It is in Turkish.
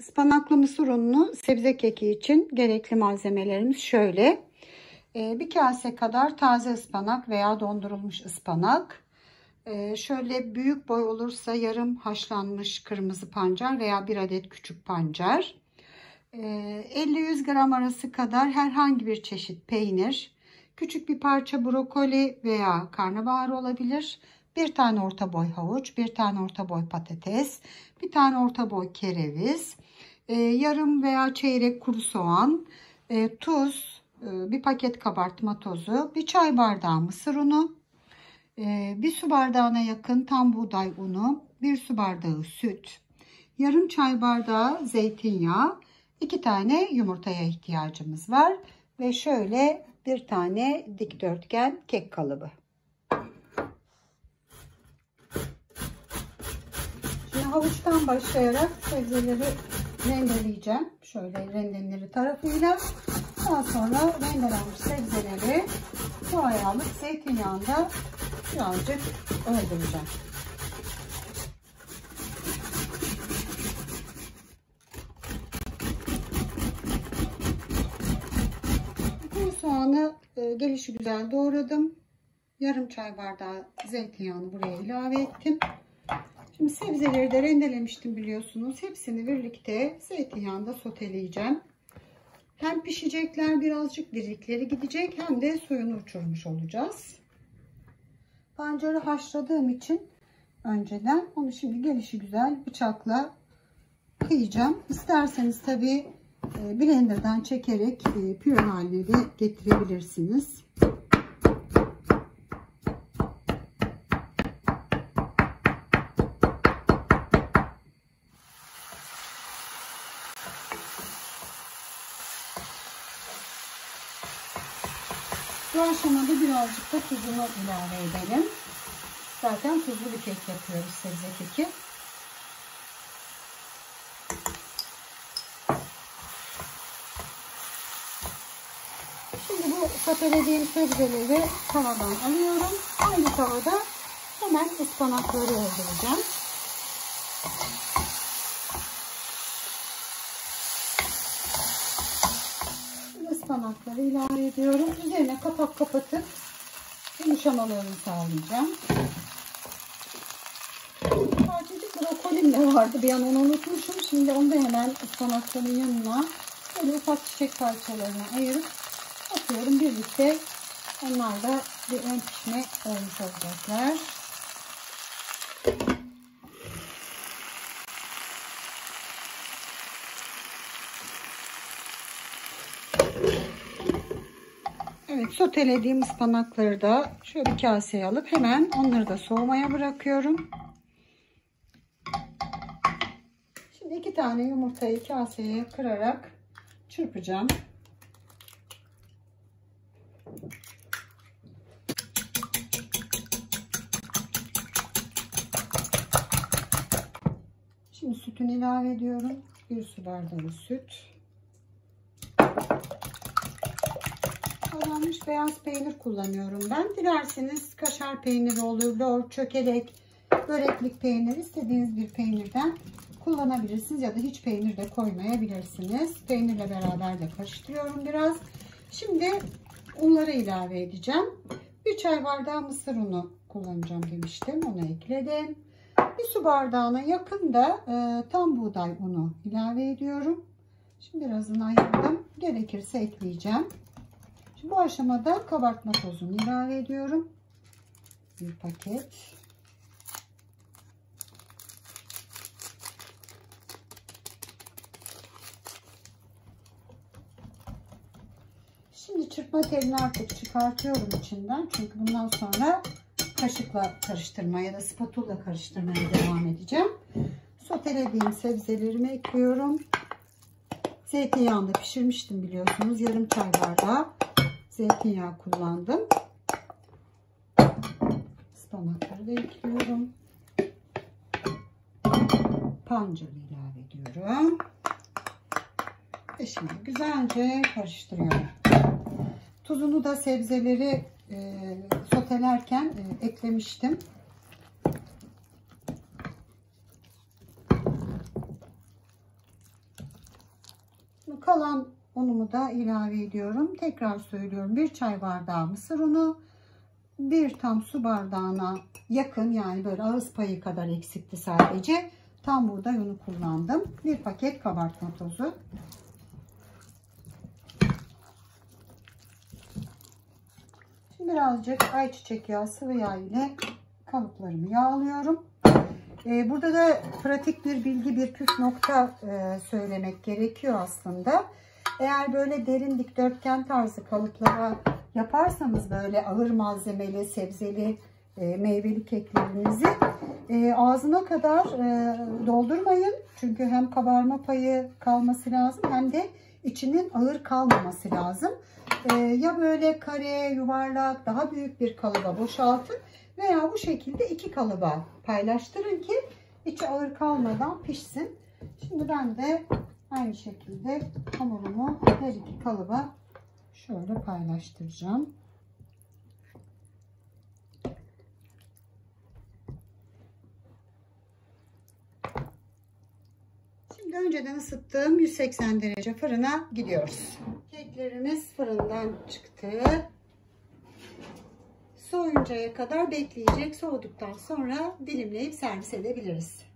Ispanaklı mısır ununu sebze keki için gerekli malzemelerimiz şöyle. Bir kase kadar taze ıspanak veya dondurulmuş ıspanak. Şöyle büyük boy olursa yarım haşlanmış kırmızı pancar veya bir adet küçük pancar. 50-100 gram arası kadar herhangi bir çeşit peynir. Küçük bir parça brokoli veya karnabahar olabilir. Bir tane orta boy havuç, bir tane orta boy patates, bir tane orta boy kereviz, yarım veya çeyrek kuru soğan, tuz, bir paket kabartma tozu, bir çay bardağı mısır unu, bir su bardağına yakın tam buğday unu, bir su bardağı süt, yarım çay bardağı zeytinyağı, 2 tane yumurtaya ihtiyacımız var ve şöyle bir tane dikdörtgen kek kalıbı. Havuçtan başlayarak sebzeleri rendeleyeceğim. Şöyle rendeleri tarafıyla. Daha sonra rendelenmiş sebzeleri bu ayarlık zeytinyağında birazcık öldüreceğim. Bu soğanı gelişigüzel doğradım. Yarım çay bardağı zeytinyağını buraya ilave ettim. Şimdi sebzeleri de rendelemiştim biliyorsunuz. Hepsini birlikte zeytinyağında soteleyeceğim. Hem pişecekler, birazcık dirikleri gidecek, hem de suyunu uçurmuş olacağız. Pancarı haşladığım için önceden onu şimdi gelişigüzel bıçakla kıyacağım. İsterseniz tabii blenderdan çekerek püre haline de getirebilirsiniz. Bu aşamada birazcık da tuzunu ilave edelim. Zaten tuzlu bir kek yapıyoruz sebze keki. Şimdi bu sotelediğim sebzeleri tavadan alıyorum. Aynı tavada hemen ıspanakları rendeleyelim. Ispanakları ilave ediyorum. Üzerine kapak kapatıp yumuşamalarını sağlayacağım. Parçacık brokolim de vardı. Bir an onu unutmuşum. Şimdi onu da hemen ıspanakların yanına böyle ufak çiçek parçalarına ayırıp atıyorum. Birlikte onlar da bir ön pişme olmuş olacaklar. Evet, sotelediğim ıspanakları da şöyle bir kaseye alıp hemen onları da soğumaya bırakıyorum. Şimdi 2 tane yumurtayı kaseye kırarak çırpacağım. Şimdi sütünü ilave ediyorum. 1 su bardağı süt. Haşlanmış beyaz peynir kullanıyorum ben. Dilerseniz kaşar peyniri olur, lor, çökelek, böreklik peynir, istediğiniz bir peynirden kullanabilirsiniz ya da hiç peynir de koymayabilirsiniz. Peynirle beraber de karıştırıyorum biraz. Şimdi unları ilave edeceğim. 1 çay bardağı mısır unu kullanacağım demiştim. Onu ekledim. 1 su bardağına yakın da tam buğday unu ilave ediyorum. Şimdi birazını ayırdım. Gerekirse ekleyeceğim. Bu aşamada kabartma tozunu ilave ediyorum. Bir paket. Şimdi çırpma telini artık çıkartıyorum içinden. Çünkü bundan sonra kaşıkla karıştırmaya ya da spatula karıştırmaya devam edeceğim. Sotelediğim sebzelerimi ekliyorum. Zeytinyağında pişirmiştim biliyorsunuz. Yarım çay bardağı zeytinyağı kullandım. Ispanakları da ekliyorum. Pancarı ilave ediyorum. Ve şimdi güzelce karıştırıyorum. Tuzunu da sebzeleri sotelerken eklemiştim. kalan unumu da ilave ediyorum. Tekrar söylüyorum, 1 çay bardağı mısır unu, 1 tam su bardağına yakın, yani böyle ağız payı kadar eksikti sadece. Tam burada unu kullandım. 1 paket kabartma tozu. Şimdi birazcık ayçiçek yağı, sıvı yağ ile kabuklarımı yağlıyorum. Burada da pratik bir bilgi, bir püf nokta söylemek gerekiyor aslında. Eğer böyle derin dikdörtgen tarzı kalıplara yaparsanız böyle ağır malzemeli, sebzeli, meyveli keklerinizi ağzına kadar doldurmayın. Çünkü hem kabarma payı kalması lazım hem de içinin ağır kalmaması lazım. Ya böyle kare, yuvarlak, daha büyük bir kalıba boşaltın veya bu şekilde 2 kalıba paylaştırın ki içi ağır kalmadan pişsin. Şimdi ben de aynı şekilde hamurumu her 2 kalıba şöyle paylaştıracağım. Şimdi önceden ısıttığım 180 derece fırına gidiyoruz. Keklerimiz fırından çıktı. Soğuyuncaya kadar bekleyecek. Soğuduktan sonra dilimleyip servis edebiliriz.